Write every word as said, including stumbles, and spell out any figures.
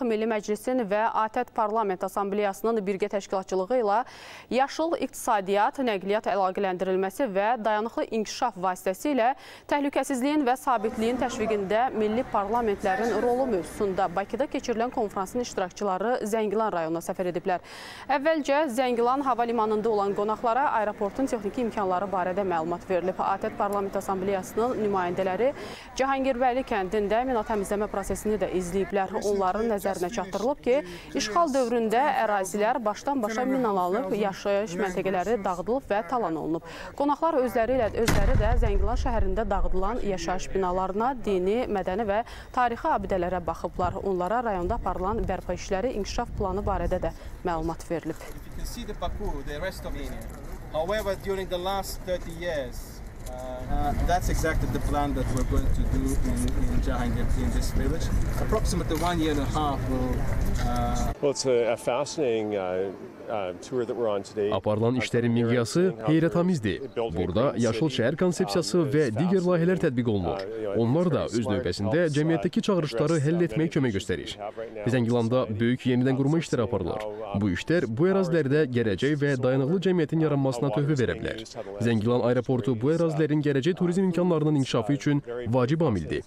Milli Məclisin və ATƏT Parlament Assambleyasının birgə təşkilatçılığı ilə yaşıl iqtisadiyyat, nəqliyyat əlaqələndirilməsi və dayanıqlı inkişaf vasitəsilə təhlükəsizliyin və sabitliyin təşviqində milli parlamentlərin rolu mövzusunda Bakıda keçirilən konfransın iştirakçıları Zəngilan rayonuna səfər ediblər. Əvvəlcə Zəngilan hava limanında olan qonaqlara aeroportun texniki imkanları barədə məlumat verilib. ATƏT Parlament Assambleyasının nümayəndələri Cehangir kəndində mina təmizləmə prosesini də izləyiblər. Onların nəzərdə çatdırılıb ki, işğal dövründə ərazilər başdan-başa minalanıb, yaşayış məntəqələri dağıdılıb və talan olunub. Qonaqlar özləri ilə özləri də Zəngilan şəhərində dağıdılan yaşayış binalarına, dini, mədəni və tarixi abidələrə baxıblar. Onlara rayonda aparılan bərpa işləri, inkişaf planı barədə də məlumat verilib. However, during the last thirty years, Uh, that's exactly the plan that we're going to do in, in Jahangir, in this village. Approximately one year and a half will... Uh... Well, it's a, a fascinating... Uh... Aparılan işlərin miqyası heyrətamizdir. Burada yaşıl şəhər konsepsiyası və digər layihələr tətbiq olunur. Onlar da öz növbəsində cəmiyyətdəki çağırışları həll etməyə kömək göstərir. Zəngilanda böyük yenidən qurma işləri aparılır. Bu işlər bu ərazilərdə gələcək və dayanıqlı cəmiyyətin yaranmasına töhfə verə bilər. Zəngilan aeroportu bu ərazilərin gələcək turizm imkanlarının inkişafı üçün vacib amildir.